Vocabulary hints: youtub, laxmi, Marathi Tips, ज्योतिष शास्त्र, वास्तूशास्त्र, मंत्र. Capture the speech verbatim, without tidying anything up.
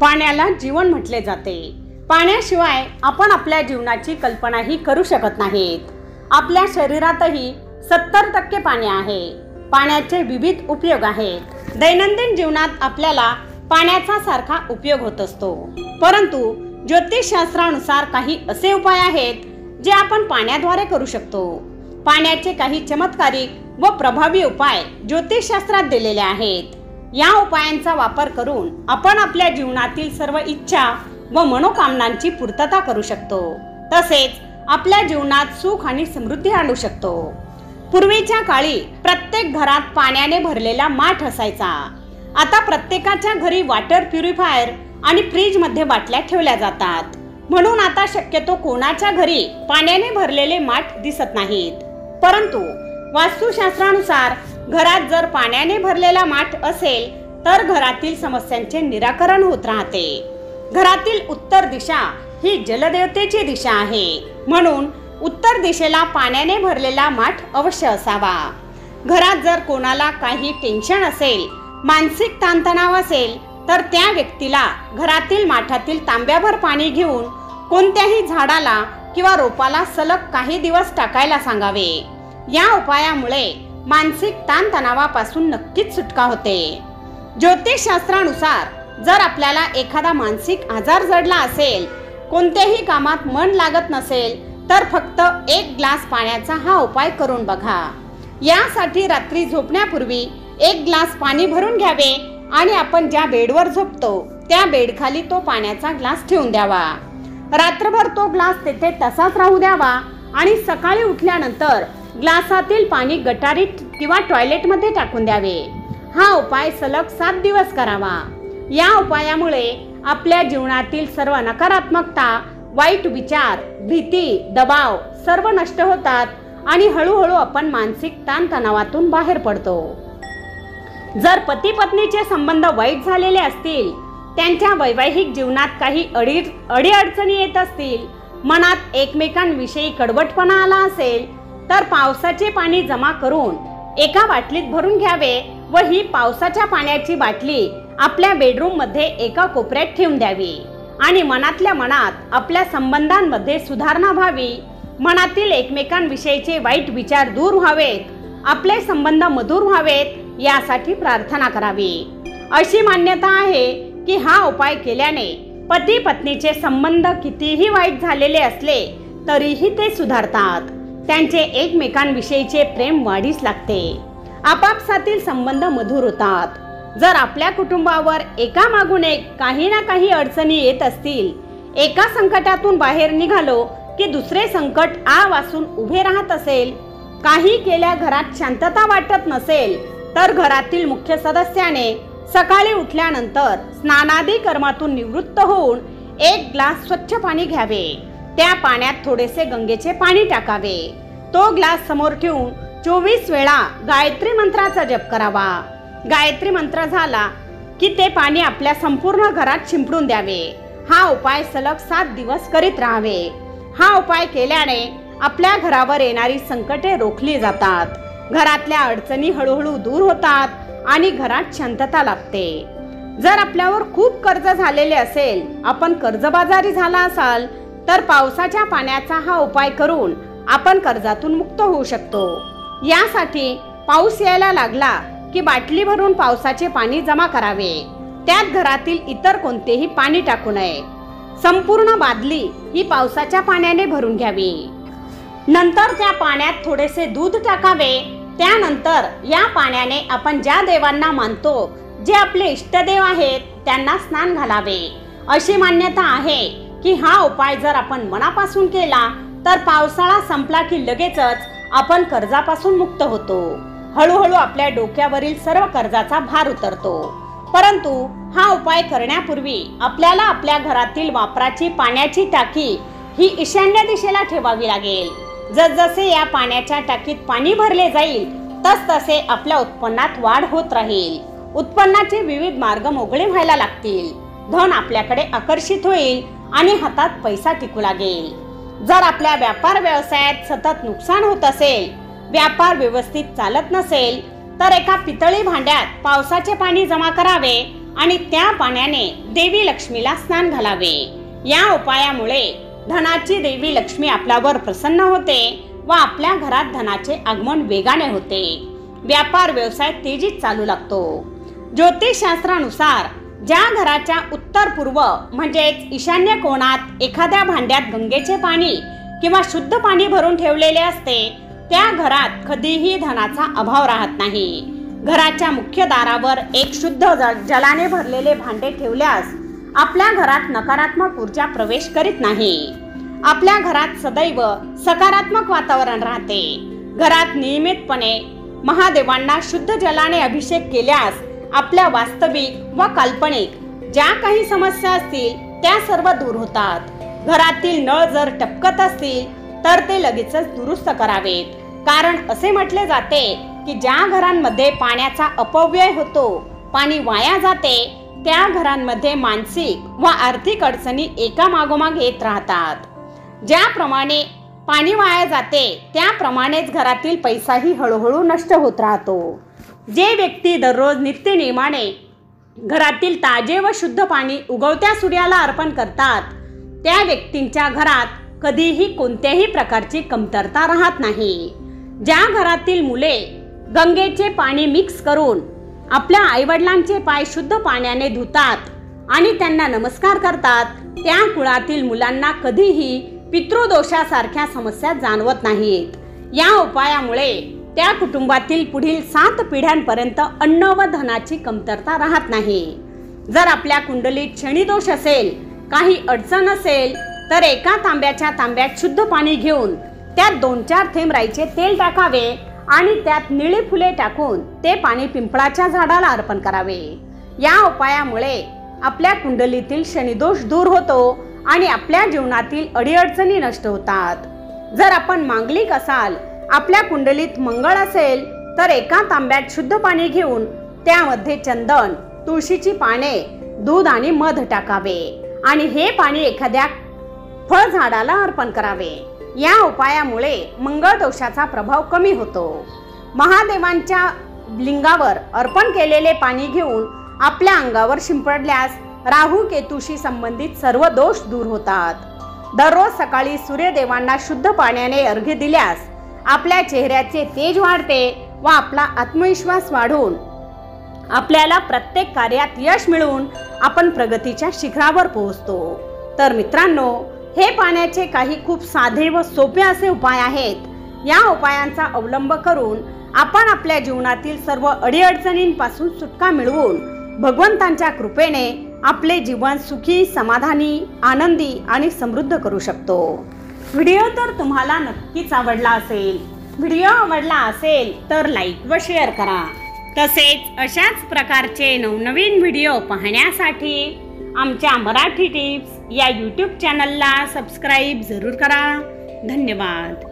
पाण्याला जीवन म्हटले जाते। पाण्याशिवाय आपण आपल्या जीवनाची कल्पनाही करू शकत नाहीत। आपल्या शरीरातही सत्तर टक्के पाणी आहे। पाण्याचे विविध उपयोग आहेत। दैनंदिन जीवनात आपल्याला पाण्याचा सारखा उपयोग होत असतो, परंतु ज्योतिष शास्त्रानुसार काही असे उपाय आहेत जे आपण पाण्याद्वारे करू शकतो। पाण्याचे काही चमत्कारिक व प्रभावी उपाय ज्योतिष शास्त्रात दिलेले आहेत। या उपायांचा वापर करून आपण आपल्या जीवनातील सर्व इच्छा व मनोकामनांची पूर्तता करू शकतो, तसेच आपल्या जीवनात सुख आणि समृद्धी आणू शकतो। पूर्वीच्या काळी प्रत्येक घरात पाण्याने भरलेला माठ असायचा। आता प्रत्येकाच्या घरी वॉटर प्युरिफायर आणि फ्रीज मध्ये बाटल्या ठेवल्या जातात, म्हणून आता शक्यतो कोणाच्या घरी पाण्याने भरलेले माठ दिसत नाहीत। परंतु वास्तुशास्त्रानुसार घरात जर पाण्याने भरलेला माठ असेल तर घरातील समस्यांचे निराकरण होत राहते। घरातील उत्तर दिशा ही जलदेवतेची दिशा आहे, म्हणून उत्तर दिशेला पाण्याने भरलेला माठ अवश्य असावा। घरात जर कोणाला काही टेन्शन असेल, मानसिक ताणतणाव असेल, तर त्या व्यक्तीला घरातील माठातील तांब्याभर पाणी घेऊन कोणत्याही झाडाला किंवा रोपाला सलग काही दिवस टाकायला सांगावे। या उपायामुळे मानसिक ताणतणावापासून नक्कीच सुटका होते। ज्योतिषशास्त्रानुसार जर आपल्याला एखादा मानसिक आजार जडला असेल, कोणत्याही कामात मन लागत नसेल, तर फक्त एक ग्लास पाण्याचा हा उपाय करून बघा। यासाठी रात्री झोपण्यापूर्वी एक ग्लास पाणी भरून घ्यावे आणि आपण ज्या बेडवर झोपतो त्या बेडखाली तो पाण्याचा ग्लास ठेवून द्यावा। रात्रभर तो ग्लास तेथे तसाच राहू द्यावा आणि सकाळी उठल्यानंतर ग्लासातील पाणी गटारीत किंवा टॉयलेटमध्ये टाकून द्यावे। हा उपाय सलग सात दिवस करावा। या उपायामुळे आपल्या जीवनातील सर्व नकारात्मकता, वाईट विचार, भीती, दबाव सर्व नष्ट होतात आणि हळूहळू आपण मानसिक ताणतणावातून बाहेर पडतो। जर पती पत्नीचे संबंध वाईट झालेले असतील, त्यांच्या वैवाहिक जीवनात काही अडी अडचणी येत असतील, मनात एकमेकांविषयी कडवटपणा आला असेल, तर पावसाचे पाणी जमा करून एका बाटलीत भरून घ्यावे व ही पावसाच्या पाण्याची बाटली आपल्या बेडरूम मध्ये एका कोपऱ्यात ठेवून द्यावी आणि मनातल्या मनात आपल्या संबंधांमध्ये सुधारणा व्हावी, मनातील एकमेकांविषयीचे वाईट विचार दूर व्हावेत, आपले संबंध मधुर व्हावेत यासाठी प्रार्थना करावी। अशी मान्यता आहे की हा उपाय केल्याने पती पत्नीचे संबंध कितीही वाईट झालेले असले तरीही ते सुधारतात, त्यांचे एकमेकांविषयीचे प्रेम वाढीस लागते, आपापसातील संबंध मधुर होतात। जर आपल्या कुटुंबावर एका मागून एक काही ना काही अडचणी येत असतील, एका संकटातून बाहेर निघालो की दुसरे संकट आ वासून उभे राहत असेल, काही केल्या घरात शांतता वाटत नसेल, तर घरातील मुख्य सदस्याने सकाळी उठल्यानंतर स्नानादी कर्मातून निवृत्त होऊन एक ग्लास स्वच्छ पाणी घ्यावे। त्या पाण्यात थोडेसे गंगेचे पाणी टाकावे, तो ग्लास समोर ठेवून चोवीस वेळा गायत्री मंत्राचा जप करावा। गायत्री मंत्र झाला की ते पाणी आपल्या संपूर्ण घरात शिंपडून द्यावे। हा उपाय सलग सात दिवस करीत राहावे। हा उपाय केल्याने आपल्या घरावर येणारी संकटे रोखली जातात, घरातल्या अडचणी हळूहळू दूर होतात आणि घरात शांतता लागते। जर आपल्यावर खूप कर्ज झालेले असेल, आपण कर्जबाजारी झाला असाल, तर पावसाच्या पाण्याचा हा उपाय करून आपण कर्जातून मुक्त होऊ शकतो। यासाठी पाऊस यायला लागला की बाटली भरून पावसाचे पाणी जमा करावे, त्यात घरातील इतर कोणतेही पाणी टाकू नये। संपूर्ण बादली ही पावसाच्या पाण्याने भरून घ्यावी, नंतर त्या पाण्यात थोडेसे दूध टाकावे। त्यानंतर या पाण्याने आपण ज्या देवांना मानतो, जे आपले इष्टदेव आहेत, त्यांना स्नान घालावे। अशी मान्यता आहे की हा उपाय जर आपण मनापासून केला तर पावसाळा संपला की लगेचच आपण कर्जापासून मुक्त होतो। हळूहळू आपल्या डोक्यावरील सर्व कर्जाचा भार उतरतो। परंतु हा उपाय करण्यापूर्वी आपल्याला आपल्या घरातील वापराची पाण्याची टाकी ही ईशान्य दिशेला ठेवावी लागेल। जसजसे या पाण्याच्या टाकीत पाणी भरले जाईल, तसतसे आपल्या उत्पन्नात वाढ होत राहील। उत्पन्नाचे विविध मार्ग मोकळे व्हायला लागतील, धन आपल्याकडे आकर्षित होईल आणि हातात पैसा टिकू लागेल। जर आपल्या व्यापार व्यवसायात सतत नुकसान होत असेल, व्यापार व्यवस्थित चालत नसेल, तर एका पितळी भांड्यात पावसाचे पाणी जमा करावे आणि त्या पाण्याने देवी लक्ष्मीला स्नान घालावे। या उपायामुळे धनाची देवी लक्ष्मी आपल्यावर प्रसन्न होते व आपल्या घरात धनाचे आगमन वेगाने होते। व्यापार व्यवसाय तेजीत चालू लागतो। ज्योतिष शास्त्रानुसार ज्या घराच्या उत्तर पूर्व म्हणजेच ईशान्य कोणात एखाद्या भांड्यात गंगेचे पाणी किंवा शुद्ध पाणी भरून ठेवलेले असते त्या घरात कधीही धनाचा अभाव राहत नाही। घराच्या मुख्य दारावर एक शुद्ध जलाने भरलेले भांडे ठेवल्यास आपल्या घरात नकारात्मक ऊर्जा प्रवेश करीत नाही। आपल्या घरात सदैव सकारात्मक वातावरण राहते। घरात नियमितपणे महादेवांना शुद्ध जलाने अभिषेक केल्यास आपल्या वास्तविक व काल्पनिक ज्या काही समस्या असतील त्या सर्व दूर होतात। घरातील नळ जर टपकत असतील तर ते लगेचच दुरुस्त करावेत, कारण असे म्हटले जाते की ज्या घरांमध्ये पाण्याचा अपव्यय होतो, पाणी वाया जाते, त्या घरांमध्ये मानसिक व आर्थिक अडचणी एकामागोमाग येत राहतात। ज्याप्रमाणे पाणी वाया जाते त्याप्रमाणेच घरातील पैसाही हळूहळू नष्ट होत राहतो। जे व्यक्ती दररोज नित्यनियमाने घरातील ताजे व शुद्ध पाणी उगवत्या सूर्याला अर्पण करतात त्या व्यक्तींच्या घरात कधीही कोणत्याही प्रकारची कमतरता राहत नाही। ज्या घरातील मुले गंगेचे पाणी मिक्स करून आपल्या आईवडिलांचे पाय शुद्ध पाण्याने धुतात आणि त्यांना नमस्कार करतात त्या कुळातील मुलांना कधीही पितृदोषासारख्या समस्या जाणवत नाहीत। या उपायामुळे त्या कुटुंबातील पुढील सात पिढ्यांपर्यंत अन्न व धनाची कमतरता राहत नाही। जर आपल्या कुंडलीत शनी दोष असेल, काही अडचण असेल तर एका तांब्याच्या तांब्यात शुद्ध पाणी घेऊन त्यात दोन चार थेंब राईचे तेल टाकावे आणि त्यात निळी फुले टाकून ते पाणी पिंपळाच्या झाडाला अर्पण करावे। या उपायामुळे आपल्या कुंडलीतील शनिदोष दूर होतो आणि आपल्या जीवनातील अडीअडचणी नष्ट होतात। जर आपण मांगलिक असाल, आपल्या कुंडलीत मंगळ असेल तर एका तांब्यात शुद्ध पाणी घेऊन त्यामध्ये चंदन, तुळशीची पाने, दूध आणि मध टाकावे आणि हे पाणी एखाद्या फळ झाडाला अर्पण करावे। या उपायामुळे मंगळ दोषाचा प्रभाव कमी होतो। महादेवांच्या लिंगावर अर्पण केलेले पाणी घेऊन आपल्या अंगावर शिंपडल्यास राहू केतूशी संबंधित सर्व दोष दूर होतात। दररोज सकाळी सूर्यदेवांना शुद्ध पाण्याने अर्घ्य दिल्यास आपल्या चेहऱ्याचे तेज वाढते व आपला आत्मविश्वास वाढून आपल्याला प्रत्येक कार्यात यश मिळवून आपण प्रगतीच्या शिखरावर पोहोचतो। तर मित्रांनो, हे पाण्याचे काही खूप साधे व सोपे असे उपाय आहेत। या उपायांचा अवलंब करून आपण आपल्या जीवनातील सर्व अडीअडचणींपासून सुटका मिळवून भगवंतांच्या कृपेने आपले जीवन सुखी, समाधानी, आनंदी आणि समृद्ध करू शकतो। व्हिडिओ तर तुम्हाला नक्कीच आवडला असेल। व्हिडिओ आवडला असेल तर लाईक व शेअर करा। तसेच अशाच प्रकारचे नवनवीन व्हिडिओ पाहण्यासाठी आमच्या मराठी टिप्स या यूट्यूब चॅनलला सबस्क्राईब जरूर करा। धन्यवाद।